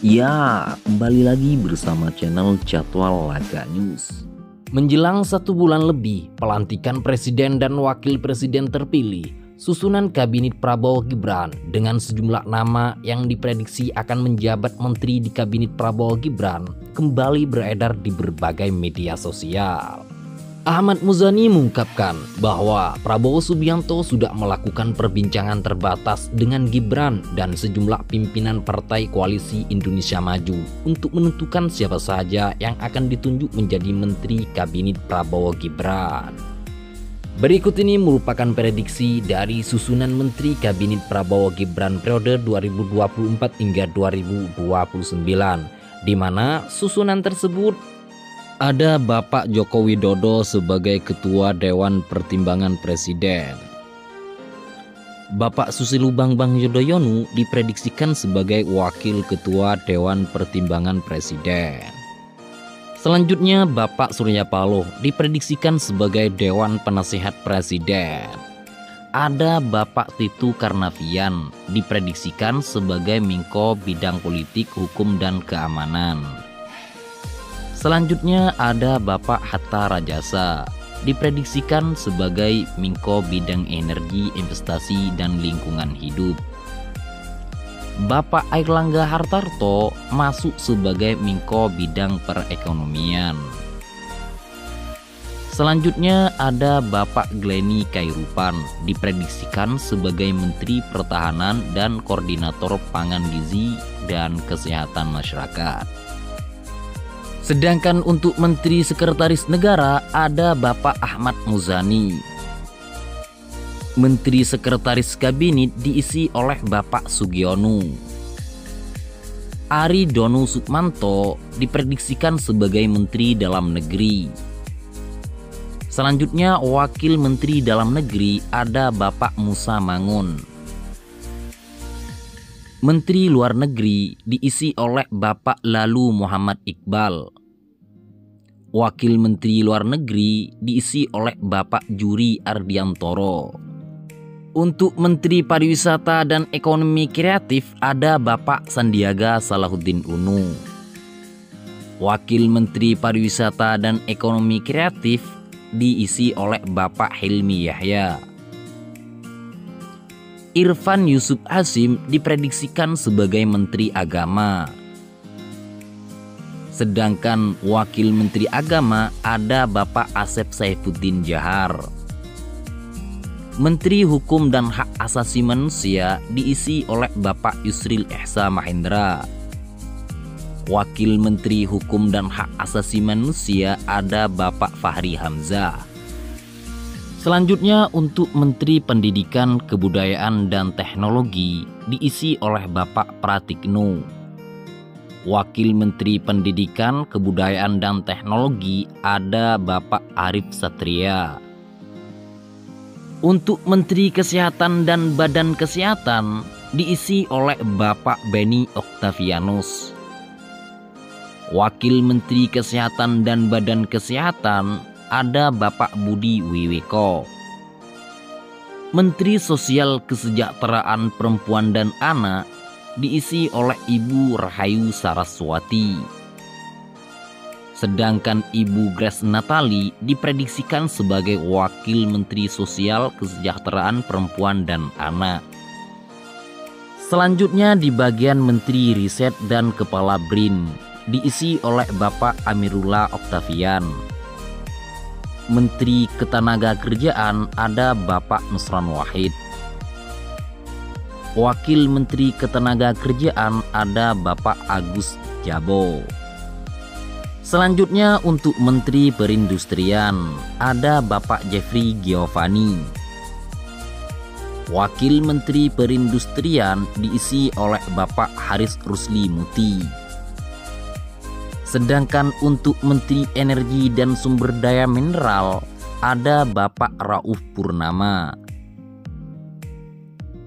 Ya, kembali lagi bersama channel Jadwal Laga News. Menjelang satu bulan lebih pelantikan presiden dan wakil presiden terpilih, susunan kabinet Prabowo Gibran dengan sejumlah nama yang diprediksi akan menjabat menteri di kabinet Prabowo Gibran kembali beredar di berbagai media sosial. Ahmad Muzani mengungkapkan bahwa Prabowo Subianto sudah melakukan perbincangan terbatas dengan Gibran dan sejumlah pimpinan partai koalisi Indonesia Maju untuk menentukan siapa saja yang akan ditunjuk menjadi menteri kabinet Prabowo Gibran. Berikut ini merupakan prediksi dari susunan menteri kabinet Prabowo Gibran periode 2024 hingga 2029, di mana susunan tersebut ada Bapak Joko Widodo sebagai Ketua Dewan Pertimbangan Presiden. Bapak Susilo Bambang Yudhoyono diprediksikan sebagai Wakil Ketua Dewan Pertimbangan Presiden. Selanjutnya Bapak Surya Paloh diprediksikan sebagai Dewan Penasehat Presiden. Ada Bapak Tito Karnavian diprediksikan sebagai Menko Bidang Politik, Hukum dan Keamanan. Selanjutnya ada Bapak Hatta Rajasa diprediksikan sebagai Menko Bidang Energi, Investasi dan Lingkungan Hidup. Bapak Airlangga Hartarto masuk sebagai Menko Bidang Perekonomian. Selanjutnya ada Bapak Glenny Kairupan diprediksikan sebagai Menteri Pertahanan dan Koordinator Pangan Gizi dan Kesehatan Masyarakat. Sedangkan untuk Menteri Sekretaris Negara ada Bapak Ahmad Muzani. Menteri Sekretaris Kabinet diisi oleh Bapak Sugiono. Ari Dono Sukmanto diprediksikan sebagai Menteri Dalam Negeri. Selanjutnya Wakil Menteri Dalam Negeri ada Bapak Musa Mangun. Menteri Luar Negeri diisi oleh Bapak Lalu Muhammad Iqbal. Wakil Menteri Luar Negeri diisi oleh Bapak Juri Ardiantoro. Untuk Menteri Pariwisata dan Ekonomi Kreatif ada Bapak Sandiaga Salahuddin Uno. Wakil Menteri Pariwisata dan Ekonomi Kreatif diisi oleh Bapak Helmi Yahya. Irfan Yusuf Hasyim diprediksikan sebagai Menteri Agama. Sedangkan Wakil Menteri Agama ada Bapak Asep Saifuddin Jahar. Menteri Hukum dan Hak Asasi Manusia diisi oleh Bapak Yusril Ihza Mahendra. Wakil Menteri Hukum dan Hak Asasi Manusia ada Bapak Fahri Hamzah. Selanjutnya untuk Menteri Pendidikan, Kebudayaan dan Teknologi diisi oleh Bapak Pratikno. Wakil Menteri Pendidikan, Kebudayaan dan Teknologi ada Bapak Arief Satria. Untuk Menteri Kesehatan dan Badan Kesehatan diisi oleh Bapak Benny Oktavianus. Wakil Menteri Kesehatan dan Badan Kesehatan ada Bapak Budi Wiweko. Menteri Sosial Kesejahteraan Perempuan dan Anak diisi oleh Ibu Rahayu Saraswati. Sedangkan Ibu Grace Natalie diprediksikan sebagai Wakil Menteri Sosial Kesejahteraan Perempuan dan Anak. Selanjutnya di bagian Menteri Riset dan Kepala BRIN diisi oleh Bapak Amirullah Octavian. Menteri Ketenagakerjaan ada Bapak Nusron Wahid. Wakil Menteri Ketenagakerjaan ada Bapak Agus Jabo. Selanjutnya untuk Menteri Perindustrian ada Bapak Jeffrey Giovanni. Wakil Menteri Perindustrian diisi oleh Bapak Haris Rusli Muti. Sedangkan untuk Menteri Energi dan Sumber Daya Mineral ada Bapak Rauf Purnama.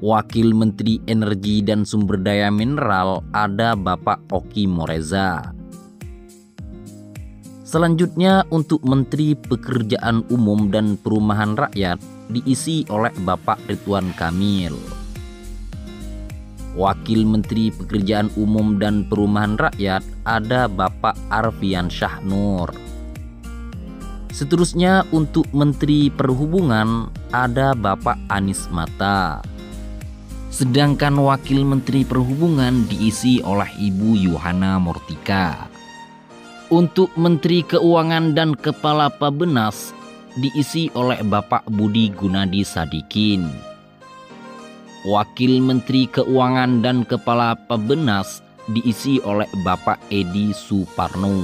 Wakil Menteri Energi dan Sumber Daya Mineral ada Bapak Oki Moreza. Selanjutnya untuk Menteri Pekerjaan Umum dan Perumahan Rakyat diisi oleh Bapak Ridwan Kamil. Wakil Menteri Pekerjaan Umum dan Perumahan Rakyat ada Bapak Arfian Syahnur. Seterusnya untuk Menteri Perhubungan ada Bapak Anies Mata. Sedangkan Wakil Menteri Perhubungan diisi oleh Ibu Yohana Murtika. Untuk Menteri Keuangan dan Kepala Pabenas diisi oleh Bapak Budi Gunadi Sadikin. Wakil Menteri Keuangan dan Kepala Pabenas diisi oleh Bapak Edi Suparno.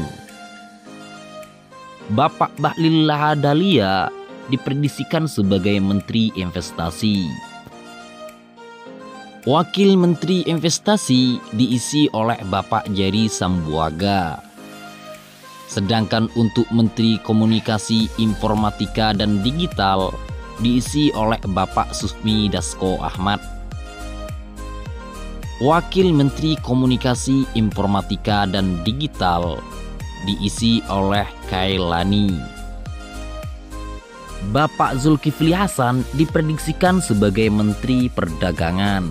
Bapak Bahlil Lahadalia dipredisikan sebagai Menteri Investasi. Wakil Menteri Investasi diisi oleh Bapak Jerry Sambuaga. Sedangkan untuk Menteri Komunikasi, Informatika, dan Digital diisi oleh Bapak Susmi Dasko Ahmad. Wakil Menteri Komunikasi, Informatika, dan Digital diisi oleh Kailani. Bapak Zulkifli Hasan diprediksikan sebagai Menteri Perdagangan.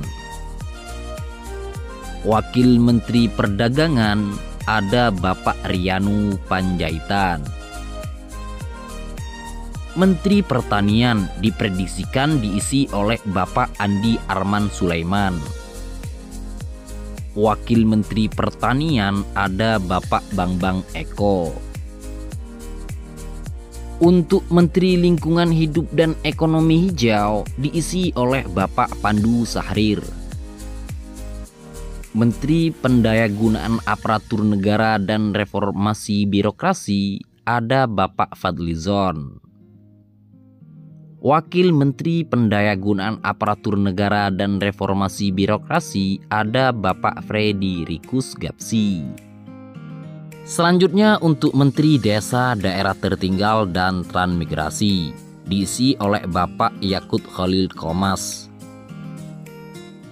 Wakil Menteri Perdagangan ada Bapak Rianu Panjaitan. Menteri Pertanian diprediksikan diisi oleh Bapak Andi Arman Sulaiman. Wakil Menteri Pertanian ada Bapak Bambang Eko. Untuk Menteri Lingkungan Hidup dan Ekonomi Hijau diisi oleh Bapak Pandu Sahrir. Menteri Pendayagunaan Aparatur Negara dan Reformasi Birokrasi ada Bapak Fadlizon. Wakil Menteri Pendayagunaan Aparatur Negara dan Reformasi Birokrasi ada Bapak Freddy Rikus Gapsi. Selanjutnya untuk Menteri Desa Daerah Tertinggal dan Transmigrasi diisi oleh Bapak Yakut Khalil Komas.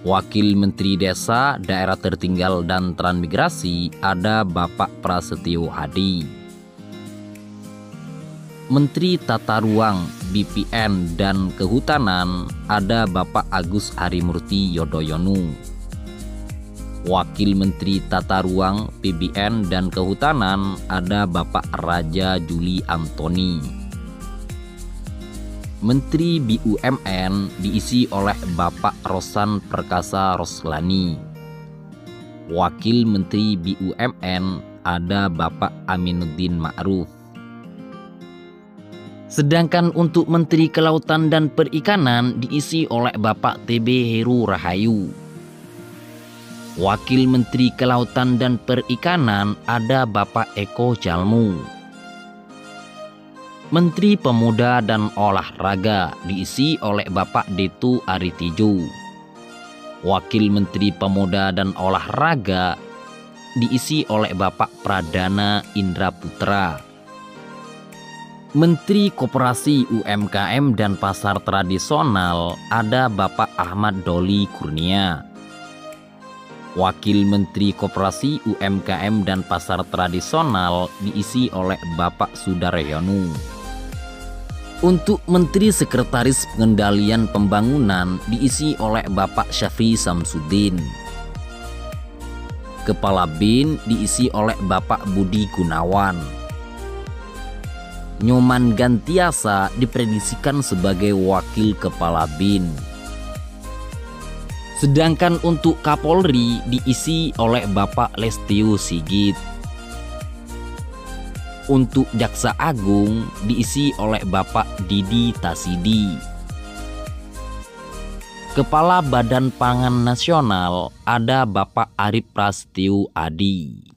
Wakil Menteri Desa Daerah Tertinggal dan Transmigrasi ada Bapak Prasetyo Hadi. Menteri Tata Ruang, BPN, dan Kehutanan ada Bapak Agus Harimurti Yudhoyono. Wakil Menteri Tata Ruang, PBN, dan Kehutanan ada Bapak Raja Juli Antoni. Menteri BUMN diisi oleh Bapak Rosan Perkasa Roslani. Wakil Menteri BUMN ada Bapak Aminuddin Ma'ruf. Sedangkan untuk Menteri Kelautan dan Perikanan diisi oleh Bapak TB Heru Rahayu. Wakil Menteri Kelautan dan Perikanan ada Bapak Eko Jalmu. Menteri Pemuda dan Olahraga diisi oleh Bapak Detu Aritijo. Wakil Menteri Pemuda dan Olahraga diisi oleh Bapak Pradana Indra Putra. Menteri Koperasi UMKM dan Pasar Tradisional ada Bapak Ahmad Doli Kurnia. Wakil Menteri Koperasi UMKM dan Pasar Tradisional diisi oleh Bapak Sudaryanu. Untuk Menteri Sekretaris Pengendalian Pembangunan diisi oleh Bapak Syafri Samsudin. Kepala BIN diisi oleh Bapak Budi Gunawan. Nyoman Gantiasa diprediksikan sebagai Wakil Kepala BIN. Sedangkan untuk Kapolri diisi oleh Bapak Lestio Sigit. Untuk Jaksa Agung diisi oleh Bapak Didi Tasidi. Kepala Badan Pangan Nasional ada Bapak Arief Prasetyo Adi.